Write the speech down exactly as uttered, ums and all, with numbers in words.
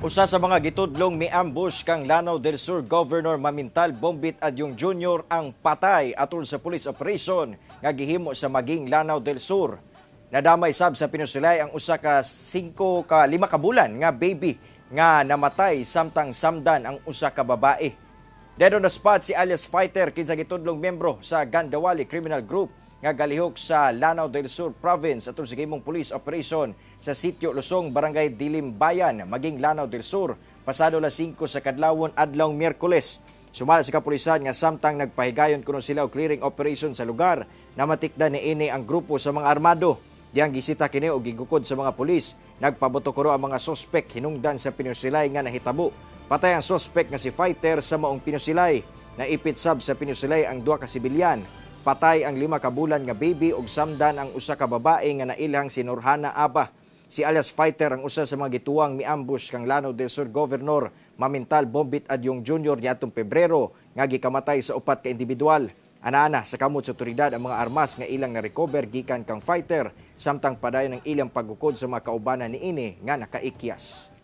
Usa sa mga gitudlong mi-ambush kang Lanao del Sur Governor Mamintal Bombit Adiong Junior ang patay atol sa police operation nga gihimo sa maging Lanao del Sur. Nadamay sab sa pinusulay ang usa ka singko ka lima ka bulan nga baby nga namatay samtang samdan ang usa ka babae. Dead on the spot si Alias Fighter, kinsa gitudlong miyembro sa Gandawali Criminal Group nga galihok sa Lanao del Sur province atol sa gihimong police operation sa sitio Lusong, Barangay Dilimbayan, maging Lanao del Sur, pasado las singko sa kadlawon adlaw Miyerkules. Sumala sa kapulisan nga samtang nagpahigayon kuno sila og clearing operation sa lugar, namatikdan niini ang grupo sa mga armado. Diyang gisita kini og gigukod sa mga pulis, nagpabuto kuro ang mga suspek hinungdan sa pinusilay nga nahitabo. Patay ang suspek nga si Fighter sa maong pinusilay. Naipit sab sa pinusilay ang duha ka sibilyan. Patay ang lima ka bulan nga baby og samdan ang usa ka babae nga nailhang si Nurhana Abba. Si Alias Fighter ang usa sa mga gituwang mi-ambush kang Lanao del Sur Governor Mamintal Bombit Adiong Junior niadtong Pebrero nga gikamatay sa upat ka individual. Ana-ana sa kamot sa otoridad ang mga armas nga ilang na-recover gikan kang Fighter samtang padayon ang ilang pagukod sa mga kaubanan niini nga nakaikyas.